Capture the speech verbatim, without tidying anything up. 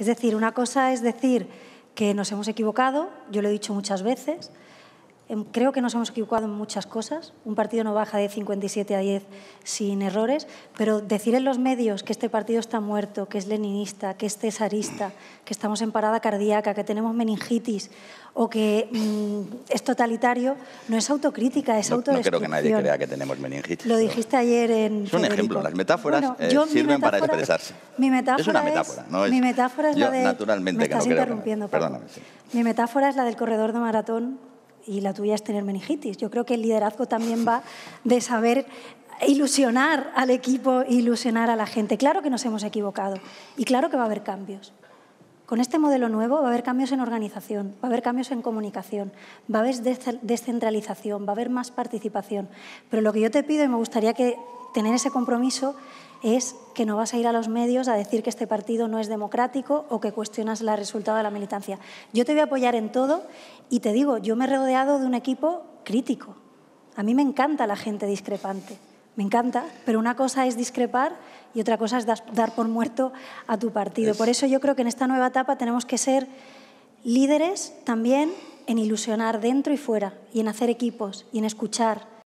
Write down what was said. Es decir, una cosa es decir que nos hemos equivocado, yo lo he dicho muchas veces, creo que nos hemos equivocado en muchas cosas, un partido no baja de cincuenta y siete a diez sin errores, pero decir en los medios que este partido está muerto, que es leninista, que es cesarista, que estamos en parada cardíaca, que tenemos meningitis o que mmm, es totalitario, no es autocrítica, es no, autodestrucción. No creo que nadie crea que tenemos meningitis. Lo dijiste ayer en... Es un Federico. Ejemplo, las metáforas bueno, eh, yo, sirven metáfora, para expresarse. Mi metáfora es una metáfora, es, no es... Mi metáfora es yo, la de... naturalmente me estás que no interrumpiendo, creo que no, perdóname, sí. Mi metáfora es la del corredor de maratón, y la tuya es tener meningitis. Yo creo que el liderazgo también va de saber ilusionar al equipo, ilusionar a la gente. Claro que nos hemos equivocado y claro que va a haber cambios. Con este modelo nuevo va a haber cambios en organización, va a haber cambios en comunicación, va a haber descentralización, va a haber más participación. Pero lo que yo te pido, y me gustaría que tener ese compromiso, es que no vas a ir a los medios a decir que este partido no es democrático o que cuestionas el resultado de la militancia. Yo te voy a apoyar en todo y te digo, yo me he rodeado de un equipo crítico. A mí me encanta la gente discrepante, me encanta, pero una cosa es discrepar y otra cosa es dar por muerto a tu partido. Por eso yo creo que en esta nueva etapa tenemos que ser líderes también en ilusionar dentro y fuera y en hacer equipos y en escuchar